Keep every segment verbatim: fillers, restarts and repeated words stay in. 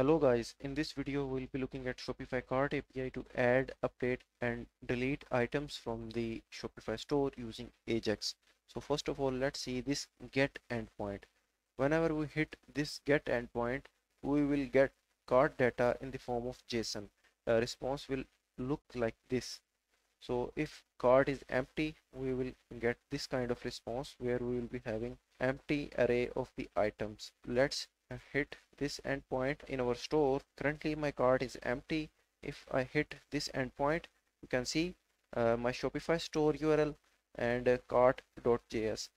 Hello guys, in this video we'll be looking at Shopify Cart A P I to add, update and delete items from the Shopify store using AJAX. So first of all, let's see this get endpoint. Whenever we hit this get endpoint, we will get cart data in the form of JSON. A response will look like this. So if cart is empty, we will get this kind of response where we will be having empty array of the items. Let's hit this endpoint in our store. Currently my cart is empty. If I hit this endpoint, you can see uh, my Shopify store U R L and uh, cart.js,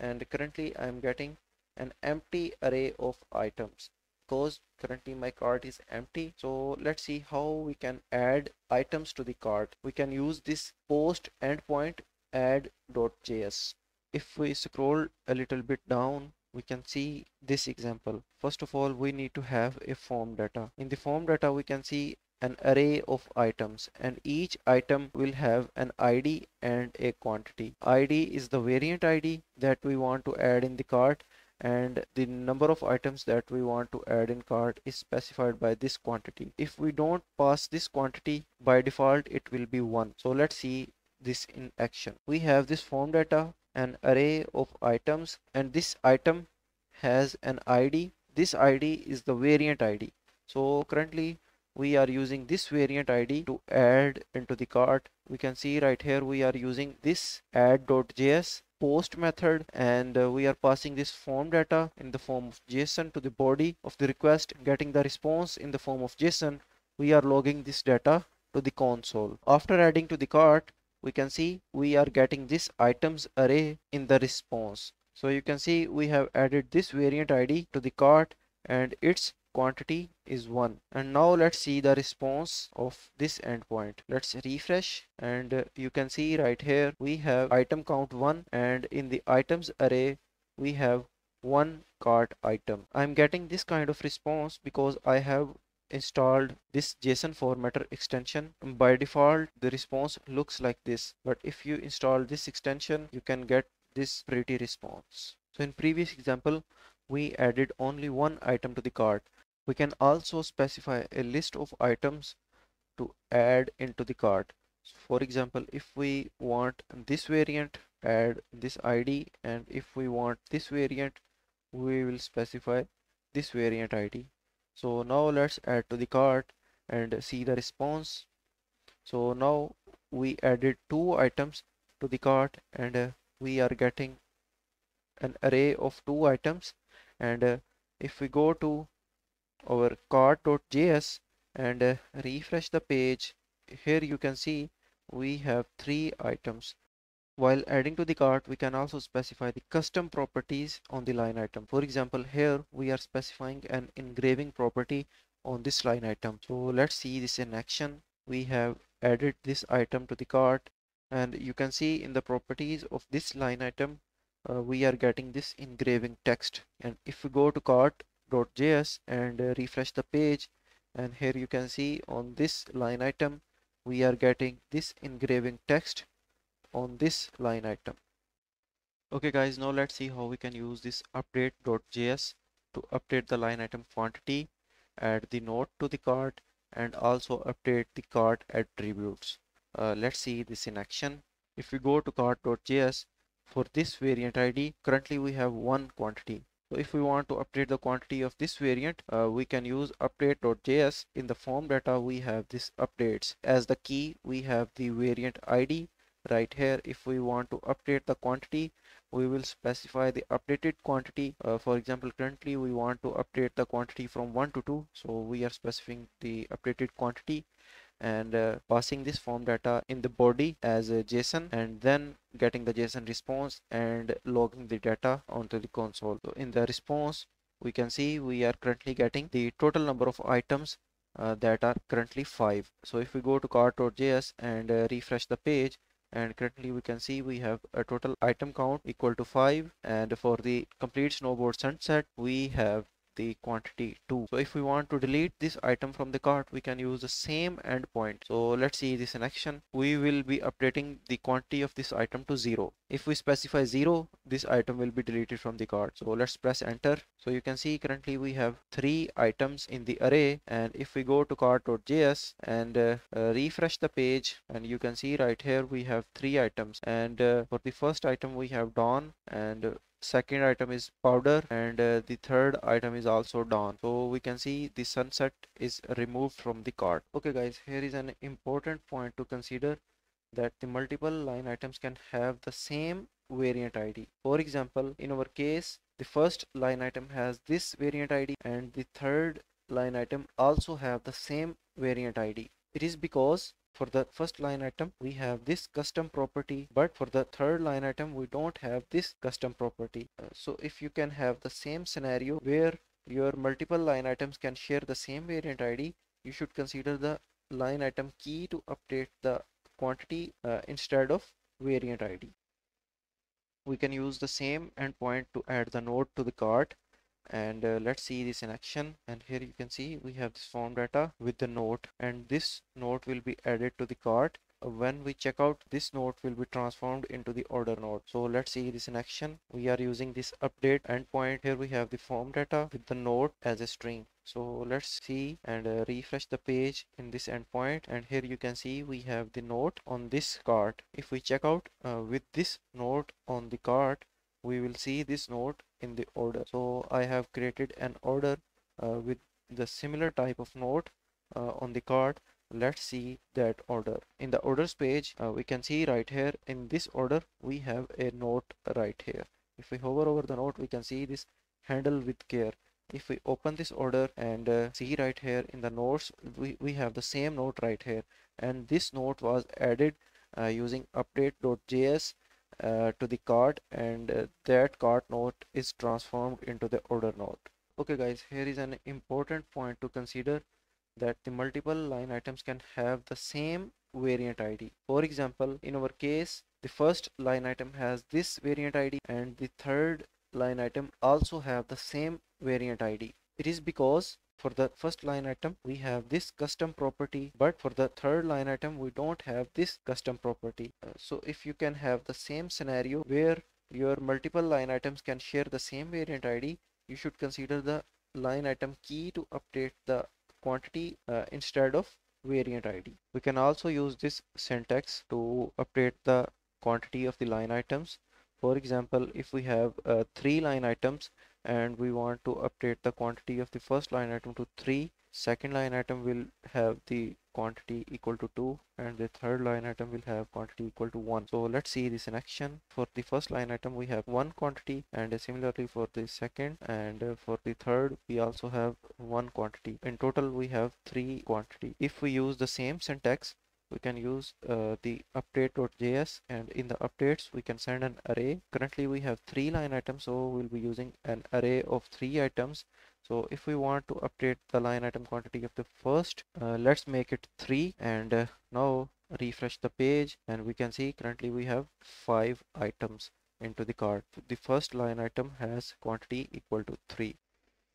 and currently I am getting an empty array of items because currently my cart is empty. So let's see how we can add items to the cart. We can use this post endpoint add.js. If we scroll a little bit down, we can see this example. First of all, we need to have a form data. In the form data, we can see an array of items, and each item will have an I D and a quantity. I D is the variant I D that we want to add in the cart, and the number of items that we want to add in cart is specified by this quantity. If we don't pass this quantity, by default it will be one. So let's see this in action. We have this form data, an array of items, and this item has an I D. This I D is the variant I D. So currently we are using this variant I D to add into the cart. We can see right here we are using this add.js post method, and uh, we are passing this form data in the form of JSON to the body of the request, getting the response in the form of JSON. We are logging this data to the console. After adding to the cart, we can see we are getting this items array in the response. So you can see we have added this variant I D to the cart and its quantity is one. And now let's see the response of this endpoint. Let's refresh, and you can see right here we have item count one, and in the items array we have one cart item. I'm getting this kind of response because I have installed this JSON formatter extension. By default the response looks like this, but if you install this extension you can get this pretty response. So in previous example we added only one item to the cart. We can also specify a list of items to add into the cart. For example, if we want this variant, add this I D, and if we want this variant, we will specify this variant I D. So now let's add to the cart and see the response. So now we added two items to the cart, and uh, we are getting an array of two items. And uh, if we go to our cart.js and uh, refresh the page, here you can see we have three items. While adding to the cart, we can also specify the custom properties on the line item. For example, here we are specifying an engraving property on this line item. So let's see this in action. We have added this item to the cart, and you can see in the properties of this line item uh, we are getting this engraving text. And if we go to cart.js and uh, refresh the page, and here you can see on this line item we are getting this engraving text on this line item. Okay guys, now let's see how we can use this update.js to update the line item quantity, add the node to the cart, and also update the cart attributes. Uh, let's see this in action. If we go to cart.js, for this variant I D currently we have one quantity. So if we want to update the quantity of this variant, uh, we can use update.js. In the form data we have this updates. As the key we have the variant I D right here. If we want to update the quantity, we will specify the updated quantity. Uh, for example, currently we want to update the quantity from one to two, so we are specifying the updated quantity and uh, passing this form data in the body as a JSON, and then getting the JSON response and logging the data onto the console. So in the response we can see we are currently getting the total number of items uh, that are currently five. So if we go to cart.js and uh, refresh the page, and currently we can see we have a total item count equal to five, and for the complete snowboard sunset we have the quantity two. So if we want to delete this item from the cart, we can use the same endpoint. So let's see this in action. We will be updating the quantity of this item to zero. If we specify zero, this item will be deleted from the cart. So let's press enter. So you can see currently we have three items in the array, and if we go to cart.js and uh, uh, refresh the page, and you can see right here we have three items, and uh, for the first item we have Dawn, and uh, second item is Powder, and uh, the third item is also Dawn. So we can see the sunset is removed from the cart. Okay guys, here is an important point to consider, that the multiple line items can have the same variant I D. For example, in our case, the first line item has this variant I D, and the third line item also have the same variant I D. It is because for the first line item we have this custom property, but for the third line item we don't have this custom property. Uh, so if you can have the same scenario where your multiple line items can share the same variant I D, you should consider the line item key to update the quantity uh, instead of variant I D. We can use the same endpoint to add the node to the cart, and uh, let's see this in action. And here you can see we have this form data with the note, and this note will be added to the cart. When we check out, this note will be transformed into the order node. So let's see this in action. We are using this update endpoint. Here we have the form data with the note as a string. So let's see and uh, refresh the page in this endpoint, and here you can see we have the note on this cart. If we check out uh, with this note on the cart, we will see this note in the order. So I have created an order uh, with the similar type of note uh, on the cart. Let's see that order. In the orders page, uh, we can see right here in this order we have a note right here. If we hover over the note, we can see this handle with care. If we open this order and uh, see right here in the notes, we, we have the same note right here, and this note was added uh, using update.js Uh, to the cart, and uh, that cart node is transformed into the order node. Okay guys, here is an important point to consider, that the multiple line items can have the same variant I D. For example, in our case, the first line item has this variant I D, and the third line item also have the same variant I D. It is because for the first line item we have this custom property, but for the third line item we don't have this custom property. Uh, so if you can have the same scenario where your multiple line items can share the same variant I D, you should consider the line item key to update the quantity uh, instead of variant I D. We can also use this syntax to update the quantity of the line items. For example, if we have uh, three line items, and we want to update the quantity of the first line item to three, second line item will have the quantity equal to two, and the third line item will have quantity equal to one. So let's see this in action. For the first line item we have one quantity, and similarly for the second, and for the third we also have one quantity. In total we have three quantity. If we use the same syntax, we can use uh, the update.js, and in the updates we can send an array. Currently we have three line items, so we'll be using an array of three items. So if we want to update the line item quantity of the first, uh, let's make it three, and uh, now refresh the page, and we can see currently we have five items into the cart. The first line item has quantity equal to three.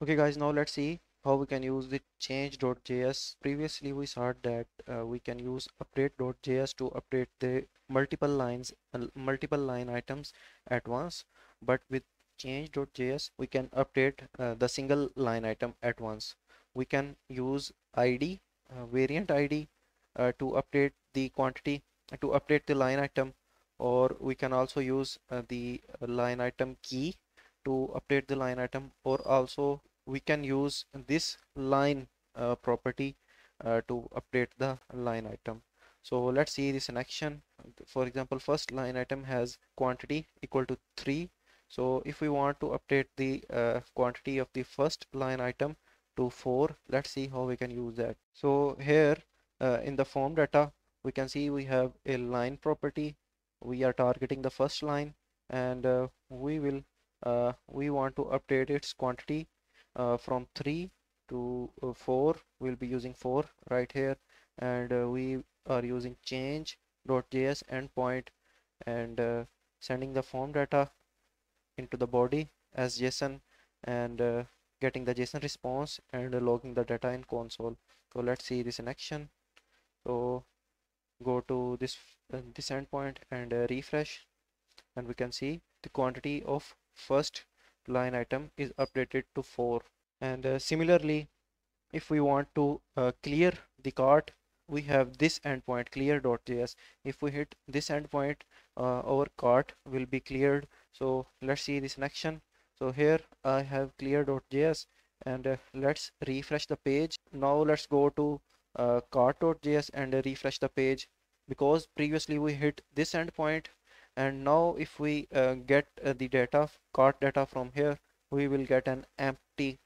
Okay guys, now let's see how we can use the change.js. Previously we saw that uh, we can use update.js to update the multiple lines uh, multiple line items at once, but with change.js we can update uh, the single line item at once. We can use I D uh, variant I D uh, to update the quantity uh, to update the line item, or we can also use uh, the line item key to update the line item, or also we can use this line uh, property uh, to update the line item. So let's see this in action. For example, first line item has quantity equal to three. So if we want to update the uh, quantity of the first line item to four, let's see how we can use that. So here uh, in the form data, we can see we have a line property. We are targeting the first line, and uh, we will uh, we want to update its quantity Uh, from three to uh, four. We'll be using four right here, and uh, we are using change.js endpoint, and uh, sending the form data into the body as JSON, and uh, getting the JSON response and logging the data in console. So let's see this in action. So go to this uh, this endpoint and uh, refresh, and we can see the quantity of first line item is updated to four. And uh, similarly, if we want to uh, clear the cart, we have this endpoint clear dot J S. If we hit this endpoint, uh, our cart will be cleared. So let's see this in action. So here I have clear dot J S, and uh, let's refresh the page. Now let's go to uh, cart dot J S and uh, refresh the page, because previously we hit this endpoint, and now if we uh, get uh, the data, cart data from here, we will get an empty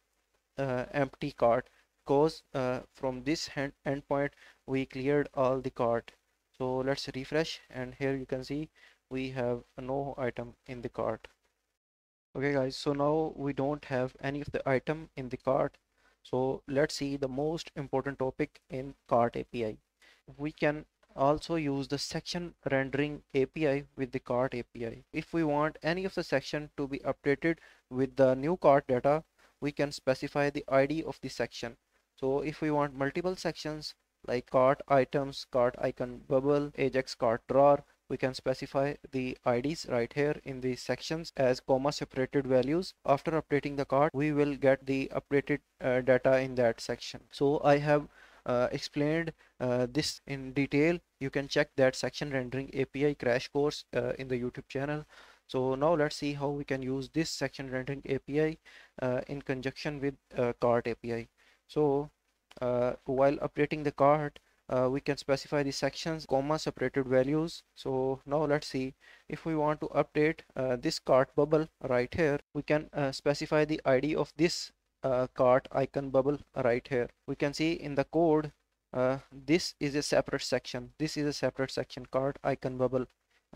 uh, empty cart, because uh, from this end endpoint we cleared all the cart. So let's refresh, and here you can see we have no item in the cart. Okay guys, so now we don't have any of the item in the cart. So let's see the most important topic in cart A P I. We can also use the section rendering A P I with the cart A P I. If we want any of the section to be updated with the new cart data, we can specify the I D of the section. So if we want multiple sections like cart items, cart icon bubble, AJAX cart drawer, we can specify the I Ds right here in the sections as comma separated values. After updating the cart, we will get the updated uh, data in that section. So I have Uh, explained uh, this in detail. You can check that section rendering A P I crash course uh, in the YouTube channel. So now let's see how we can use this section rendering A P I uh, in conjunction with uh, cart A P I. So uh, while updating the cart, uh, we can specify the sections comma separated values. So now let's see, if we want to update uh, this cart bubble right here, we can uh, specify the I D of this Uh, cart icon bubble right here. We can see in the code uh, this is a separate section. This is a separate section, cart icon bubble,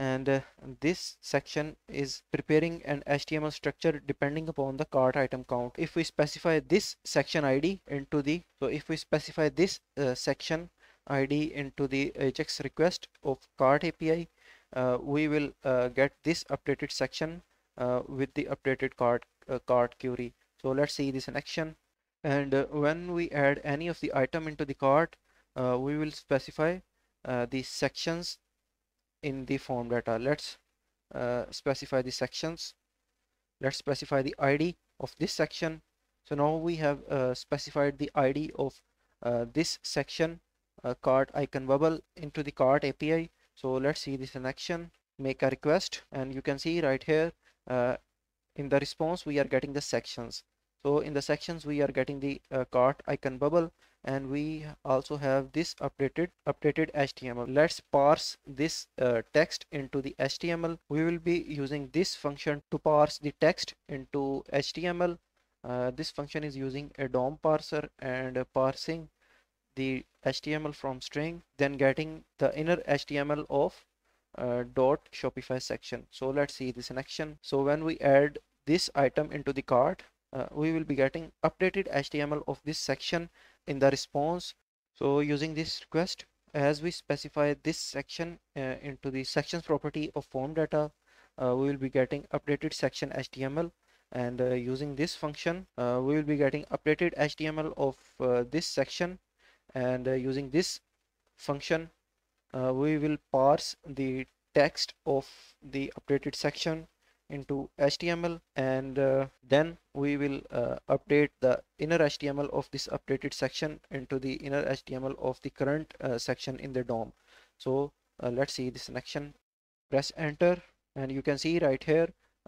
and uh, this section is preparing an H T M L structure depending upon the cart item count. If we specify this section I D into the so if we specify this uh, section I D into the AJAX request of cart A P I, uh, we will uh, get this updated section uh, with the updated cart uh, cart query. So let's see this in action. And uh, when we add any of the item into the cart, uh, we will specify uh, the sections in the form data. Let's uh, specify the sections. Let's specify the I D of this section. So now we have uh, specified the I D of uh, this section, uh, cart icon bubble, into the cart A P I. So let's see this in action. Make a request, and you can see right here uh, in the response we are getting the sections. So in the sections we are getting the uh, cart icon bubble, and we also have this updated updated H T M L. Let's parse this uh, text into the H T M L. We will be using this function to parse the text into H T M L. Uh, this function is using a D O M parser and uh, parsing the H T M L from string, then getting the inner H T M L of uh, dot Shopify section. So let's see this in action. So when we add this item into the cart, Uh, we will be getting updated H T M L of this section in the response. So using this request, as we specify this section uh, into the sections property of form data, uh, we will be getting updated section H T M L, and uh, using this function uh, we will be getting updated H T M L of uh, this section, and uh, using this function uh, we will parse the text of the updated section into H T M L, and uh, then we will uh, update the inner H T M L of this updated section into the inner H T M L of the current uh, section in the D O M. So uh, let's see this in action. Press enter, and you can see right here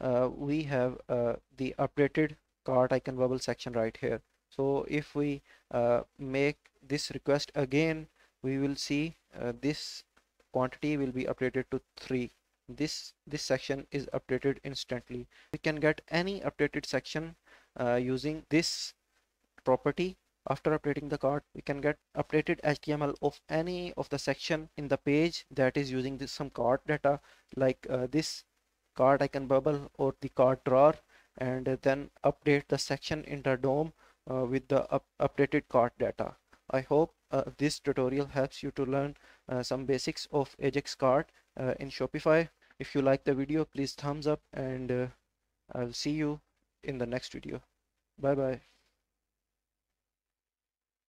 uh, we have uh, the updated cart icon bubble section right here. So if we uh, make this request again, we will see uh, this quantity will be updated to three. This this section is updated instantly. We can get any updated section uh, using this property. After updating the cart, we can get updated H T M L of any of the section in the page that is using this some cart data, like uh, this cart icon bubble or the cart drawer, and uh, then update the section in the D O M uh, with the up updated cart data. I hope uh, this tutorial helps you to learn uh, some basics of AJAX cart uh, in Shopify. If you like the video, please thumbs up, and uh, I'll see you in the next video. Bye bye.